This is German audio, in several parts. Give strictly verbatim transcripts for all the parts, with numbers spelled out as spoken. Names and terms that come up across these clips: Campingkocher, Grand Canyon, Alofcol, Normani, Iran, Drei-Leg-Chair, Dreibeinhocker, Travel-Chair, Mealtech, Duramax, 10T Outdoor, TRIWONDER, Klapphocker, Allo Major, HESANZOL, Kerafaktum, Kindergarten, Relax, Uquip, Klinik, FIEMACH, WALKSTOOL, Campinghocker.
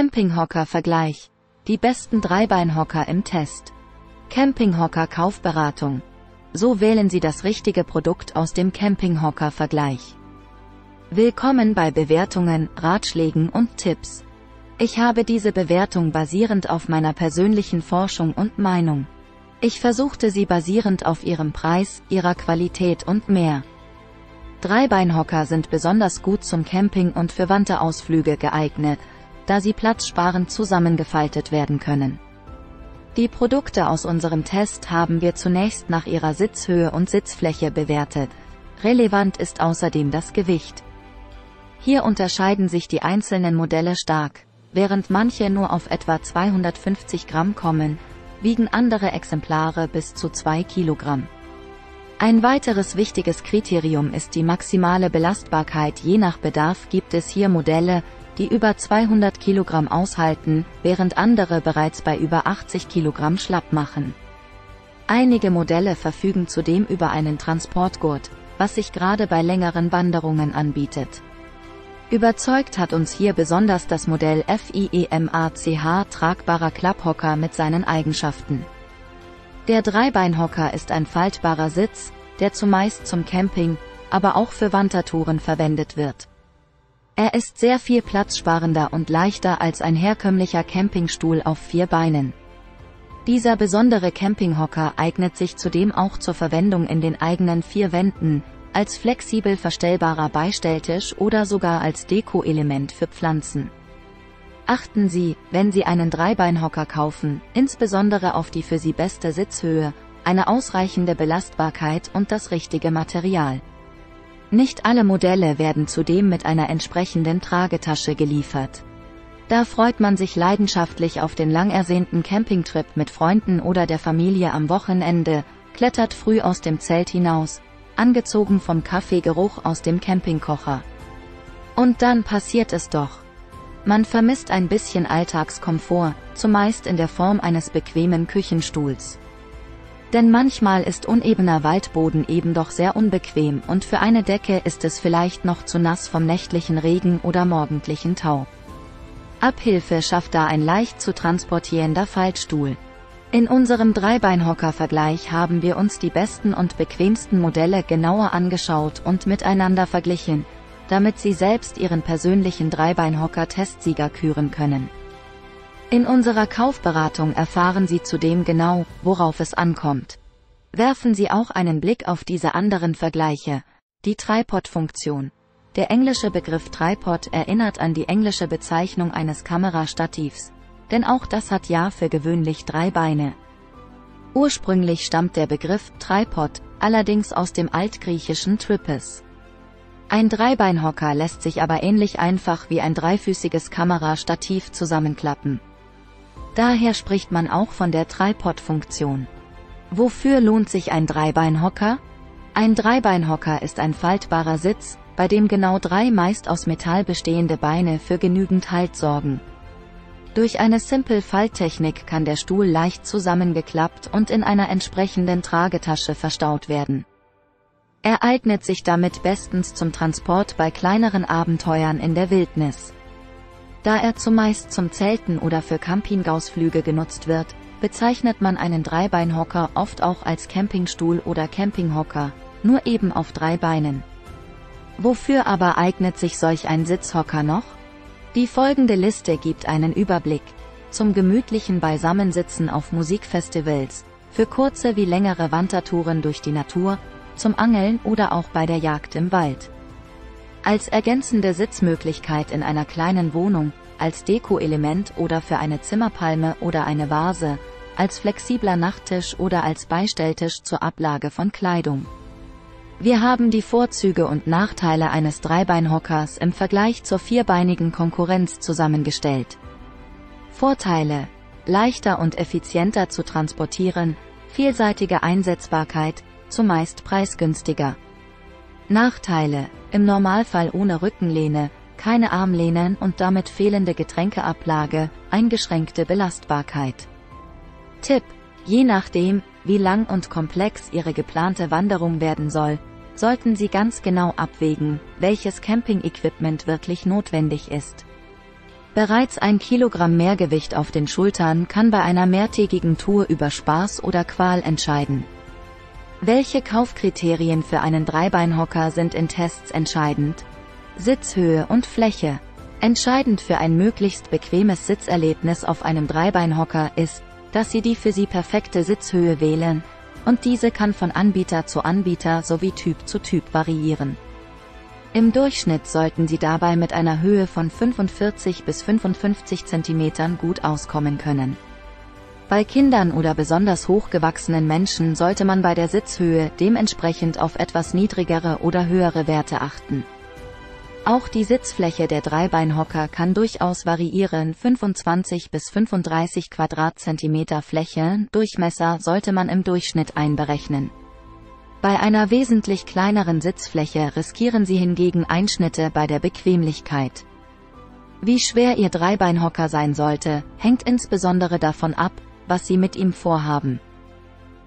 Campinghocker-Vergleich. Die besten Dreibeinhocker im Test. Campinghocker-Kaufberatung. So wählen Sie das richtige Produkt aus dem Campinghocker-Vergleich. Willkommen bei Bewertungen, Ratschlägen und Tipps. Ich habe diese Bewertung basierend auf meiner persönlichen Forschung und Meinung. Ich versuchte sie basierend auf ihrem Preis, ihrer Qualität und mehr. Dreibeinhocker sind besonders gut zum Camping und für Wanderausflüge geeignet, da sie platzsparend zusammengefaltet werden können. Die Produkte aus unserem Test haben wir zunächst nach ihrer Sitzhöhe und Sitzfläche bewertet. Relevant ist außerdem das Gewicht. Hier unterscheiden sich die einzelnen Modelle stark. Während manche nur auf etwa zweihundertfünfzig Gramm kommen, wiegen andere Exemplare bis zu zwei Kilogramm. Ein weiteres wichtiges Kriterium ist die maximale Belastbarkeit. Je nach Bedarf gibt es hier Modelle, die über zweihundert Kilogramm aushalten, während andere bereits bei über achtzig Kilogramm schlapp machen. Einige Modelle verfügen zudem über einen Transportgurt, was sich gerade bei längeren Wanderungen anbietet. Überzeugt hat uns hier besonders das Modell FIEMACH, tragbarer Klapphocker mit seinen Eigenschaften. Der Dreibeinhocker ist ein faltbarer Sitz, der zumeist zum Camping, aber auch für Wandertouren verwendet wird. Er ist sehr viel platzsparender und leichter als ein herkömmlicher Campingstuhl auf vier Beinen. Dieser besondere Campinghocker eignet sich zudem auch zur Verwendung in den eigenen vier Wänden, als flexibel verstellbarer Beistelltisch oder sogar als Deko-Element für Pflanzen. Achten Sie, wenn Sie einen Dreibeinhocker kaufen, insbesondere auf die für Sie beste Sitzhöhe, eine ausreichende Belastbarkeit und das richtige Material. Nicht alle Modelle werden zudem mit einer entsprechenden Tragetasche geliefert. Da freut man sich leidenschaftlich auf den lang ersehnten Campingtrip mit Freunden oder der Familie am Wochenende, klettert früh aus dem Zelt hinaus, angezogen vom Kaffeegeruch aus dem Campingkocher. Und dann passiert es doch. Man vermisst ein bisschen Alltagskomfort, zumeist in der Form eines bequemen Küchenstuhls. Denn manchmal ist unebener Waldboden eben doch sehr unbequem und für eine Decke ist es vielleicht noch zu nass vom nächtlichen Regen oder morgendlichen Tau. Abhilfe schafft da ein leicht zu transportierender Faltstuhl. In unserem Dreibeinhocker-Vergleich haben wir uns die besten und bequemsten Modelle genauer angeschaut und miteinander verglichen, damit Sie selbst Ihren persönlichen Dreibeinhocker-Testsieger küren können. In unserer Kaufberatung erfahren Sie zudem genau, worauf es ankommt. Werfen Sie auch einen Blick auf diese anderen Vergleiche. Die Tripod-Funktion. Der englische Begriff Tripod erinnert an die englische Bezeichnung eines Kamerastativs. Denn auch das hat ja für gewöhnlich drei Beine. Ursprünglich stammt der Begriff Tripod allerdings aus dem altgriechischen Tripes. Ein Dreibeinhocker lässt sich aber ähnlich einfach wie ein dreifüßiges Kamerastativ zusammenklappen. Daher spricht man auch von der Tripod-Funktion. Wofür lohnt sich ein Dreibeinhocker? Ein Dreibeinhocker ist ein faltbarer Sitz, bei dem genau drei meist aus Metall bestehende Beine für genügend Halt sorgen. Durch eine Simple-Falttechnik kann der Stuhl leicht zusammengeklappt und in einer entsprechenden Tragetasche verstaut werden. Er eignet sich damit bestens zum Transport bei kleineren Abenteuern in der Wildnis. Da er zumeist zum Zelten oder für Campingausflüge genutzt wird, bezeichnet man einen Dreibeinhocker oft auch als Campingstuhl oder Campinghocker, nur eben auf drei Beinen. Wofür aber eignet sich solch ein Sitzhocker noch? Die folgende Liste gibt einen Überblick. Zum gemütlichen Beisammensitzen auf Musikfestivals, für kurze wie längere Wandertouren durch die Natur, zum Angeln oder auch bei der Jagd im Wald. Als ergänzende Sitzmöglichkeit in einer kleinen Wohnung, als Deko-Element oder für eine Zimmerpalme oder eine Vase, als flexibler Nachttisch oder als Beistelltisch zur Ablage von Kleidung. Wir haben die Vorzüge und Nachteile eines Dreibeinhockers im Vergleich zur vierbeinigen Konkurrenz zusammengestellt. Vorteile: leichter und effizienter zu transportieren, vielseitige Einsetzbarkeit, zumeist preisgünstiger. Nachteile: im Normalfall ohne Rückenlehne, keine Armlehnen und damit fehlende Getränkeablage, eingeschränkte Belastbarkeit. Tipp: je nachdem, wie lang und komplex Ihre geplante Wanderung werden soll, sollten Sie ganz genau abwägen, welches Camping-Equipment wirklich notwendig ist. Bereits ein Kilogramm Mehrgewicht auf den Schultern kann bei einer mehrtägigen Tour über Spaß oder Qual entscheiden. Welche Kaufkriterien für einen Dreibeinhocker sind in Tests entscheidend? Sitzhöhe und Fläche. Entscheidend für ein möglichst bequemes Sitzerlebnis auf einem Dreibeinhocker ist, dass Sie die für Sie perfekte Sitzhöhe wählen, und diese kann von Anbieter zu Anbieter sowie Typ zu Typ variieren. Im Durchschnitt sollten Sie dabei mit einer Höhe von fünfundvierzig bis fünfundfünfzig Zentimeter gut auskommen können. Bei Kindern oder besonders hochgewachsenen Menschen sollte man bei der Sitzhöhe dementsprechend auf etwas niedrigere oder höhere Werte achten. Auch die Sitzfläche der Dreibeinhocker kann durchaus variieren. fünfundzwanzig bis fünfunddreißig Quadratzentimeter Flächendurchmesser sollte man im Durchschnitt einberechnen. Bei einer wesentlich kleineren Sitzfläche riskieren Sie hingegen Einschnitte bei der Bequemlichkeit. Wie schwer Ihr Dreibeinhocker sein sollte, hängt insbesondere davon ab, was Sie mit ihm vorhaben.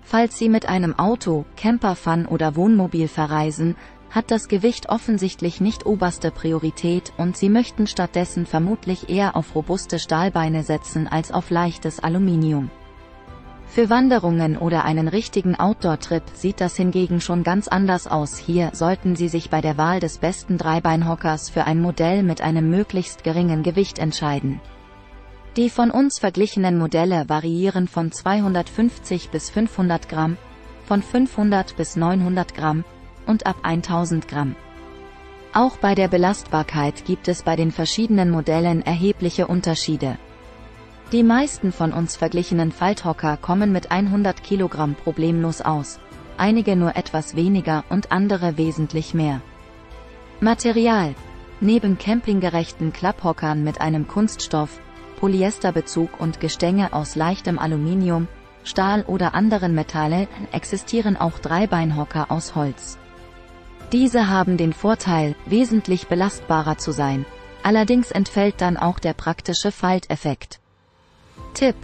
Falls Sie mit einem Auto, Campervan oder Wohnmobil verreisen, hat das Gewicht offensichtlich nicht oberste Priorität und Sie möchten stattdessen vermutlich eher auf robuste Stahlbeine setzen als auf leichtes Aluminium. Für Wanderungen oder einen richtigen Outdoor-Trip sieht das hingegen schon ganz anders aus. Hier sollten Sie sich bei der Wahl des besten Dreibeinhockers für ein Modell mit einem möglichst geringen Gewicht entscheiden. Die von uns verglichenen Modelle variieren von zweihundertfünfzig bis fünfhundert Gramm, von fünfhundert bis neunhundert Gramm, und ab tausend Gramm. Auch bei der Belastbarkeit gibt es bei den verschiedenen Modellen erhebliche Unterschiede. Die meisten von uns verglichenen Falthocker kommen mit hundert Kilogramm problemlos aus, einige nur etwas weniger und andere wesentlich mehr. Material: Neben campinggerechten Klapphockern mit einem Kunststoff, Polyesterbezug und Gestänge aus leichtem Aluminium, Stahl oder anderen Metalle existieren auch Dreibeinhocker aus Holz. Diese haben den Vorteil, wesentlich belastbarer zu sein, allerdings entfällt dann auch der praktische Falteffekt. Tipp: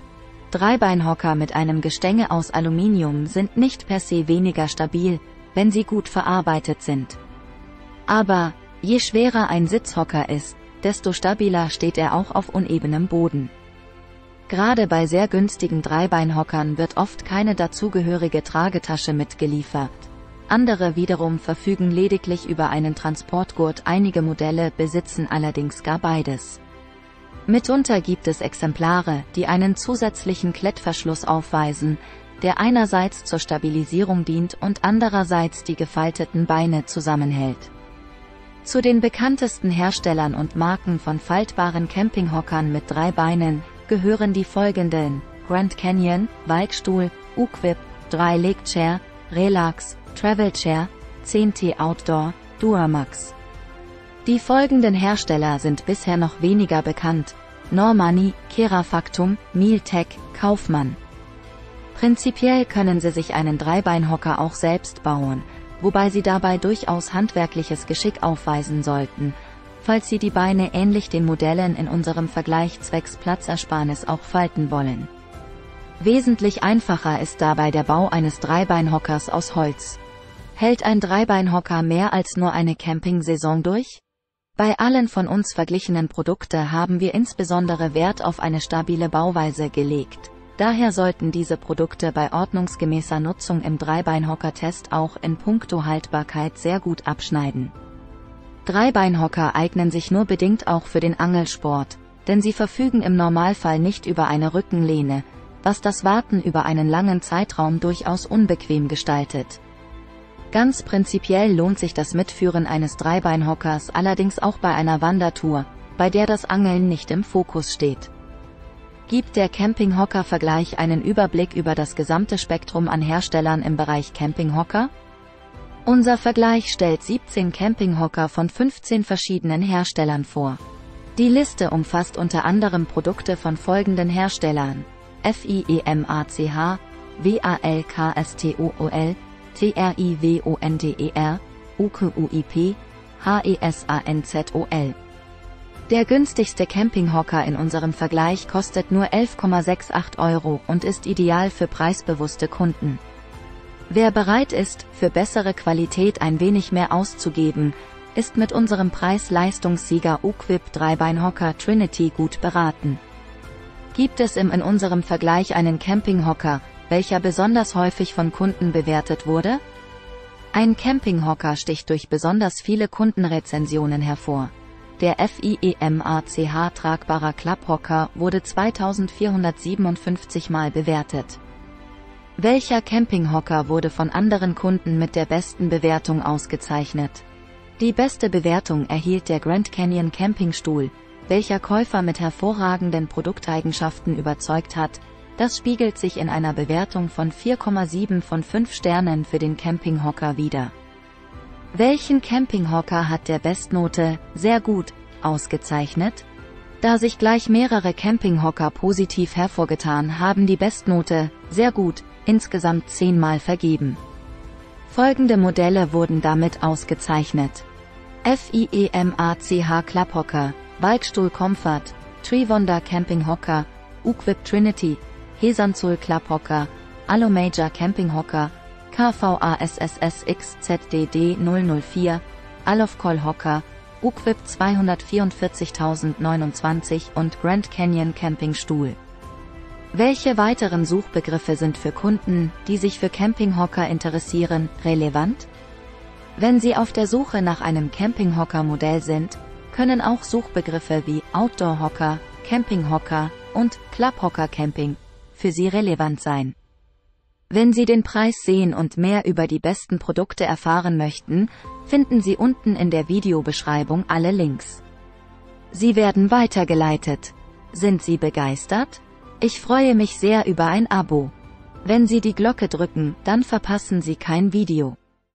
Dreibeinhocker mit einem Gestänge aus Aluminium sind nicht per se weniger stabil, wenn sie gut verarbeitet sind. Aber je schwerer ein Sitzhocker ist, desto stabiler steht er auch auf unebenem Boden. Gerade bei sehr günstigen Dreibeinhockern wird oft keine dazugehörige Tragetasche mitgeliefert. Andere wiederum verfügen lediglich über einen Transportgurt, einige Modelle besitzen allerdings gar beides. Mitunter gibt es Exemplare, die einen zusätzlichen Klettverschluss aufweisen, der einerseits zur Stabilisierung dient und andererseits die gefalteten Beine zusammenhält. Zu den bekanntesten Herstellern und Marken von faltbaren Campinghockern mit drei Beinen gehören die folgenden: Grand Canyon, WALKSTOOL, Uquip, Drei-Leg-Chair, Relax, Travel-Chair, zehn T Outdoor, Duramax. Die folgenden Hersteller sind bisher noch weniger bekannt: Normani, Kerafaktum, Mealtech, Kaufmann. Prinzipiell können Sie sich einen Dreibeinhocker auch selbst bauen, wobei Sie dabei durchaus handwerkliches Geschick aufweisen sollten, falls Sie die Beine ähnlich den Modellen in unserem Vergleich zwecks Platzersparnis auch falten wollen. Wesentlich einfacher ist dabei der Bau eines Dreibeinhockers aus Holz. Hält ein Dreibeinhocker mehr als nur eine Campingsaison durch? Bei allen von uns verglichenen Produkten haben wir insbesondere Wert auf eine stabile Bauweise gelegt. Daher sollten diese Produkte bei ordnungsgemäßer Nutzung im Dreibeinhocker-Test auch in puncto Haltbarkeit sehr gut abschneiden. Dreibeinhocker eignen sich nur bedingt auch für den Angelsport, denn sie verfügen im Normalfall nicht über eine Rückenlehne, was das Warten über einen langen Zeitraum durchaus unbequem gestaltet. Ganz prinzipiell lohnt sich das Mitführen eines Dreibeinhockers allerdings auch bei einer Wandertour, bei der das Angeln nicht im Fokus steht. Gibt der Campinghocker-Vergleich einen Überblick über das gesamte Spektrum an Herstellern im Bereich Campinghocker? Unser Vergleich stellt siebzehn Campinghocker von fünfzehn verschiedenen Herstellern vor. Die Liste umfasst unter anderem Produkte von folgenden Herstellern: FIEMACH, WALKSTOOL, TRIWONDER, Uquip, HESANZOL. Der günstigste Campinghocker in unserem Vergleich kostet nur elf Euro sechsundachtzig und ist ideal für preisbewusste Kunden. Wer bereit ist, für bessere Qualität ein wenig mehr auszugeben, ist mit unserem Preis-Leistungssieger Uquip Dreibeinhocker Trinity gut beraten. Gibt es im in unserem Vergleich einen Campinghocker, welcher besonders häufig von Kunden bewertet wurde? Ein Campinghocker sticht durch besonders viele Kundenrezensionen hervor. Der FIEMACH tragbarer Klapphocker wurde zweitausendvierhundertsiebenundfünfzig Mal bewertet. Welcher Campinghocker wurde von anderen Kunden mit der besten Bewertung ausgezeichnet? Die beste Bewertung erhielt der Grand Canyon Campingstuhl, welcher Käufer mit hervorragenden Produkteigenschaften überzeugt hat. Das spiegelt sich in einer Bewertung von vier Komma sieben von fünf Sternen für den Campinghocker wider. Welchen Campinghocker hat der Bestnote, sehr gut, ausgezeichnet? Da sich gleich mehrere Campinghocker positiv hervorgetan haben, die Bestnote, sehr gut, insgesamt zehnmal vergeben. Folgende Modelle wurden damit ausgezeichnet: FIEMACH Klapphocker, WALKSTOOL Comfort, TRIWONDER Campinghocker, Uquip Trinity, HESANZOL Klapphocker, Allo Major Campinghocker, KVASSSXZDD null null vier, Alofcol Hocker, Uquip zweihundertvierundvierzigtausendneunundzwanzig und Grand Canyon Campingstuhl. Welche weiteren Suchbegriffe sind für Kunden, die sich für Campinghocker interessieren, relevant? Wenn Sie auf der Suche nach einem Campinghocker-Modell sind, können auch Suchbegriffe wie Outdoor-Hocker, Campinghocker und Clubhocker-Camping für Sie relevant sein. Wenn Sie den Preis sehen und mehr über die besten Produkte erfahren möchten, finden Sie unten in der Videobeschreibung alle Links. Sie werden weitergeleitet. Sind Sie begeistert? Ich freue mich sehr über ein Abo. Wenn Sie die Glocke drücken, dann verpassen Sie kein Video.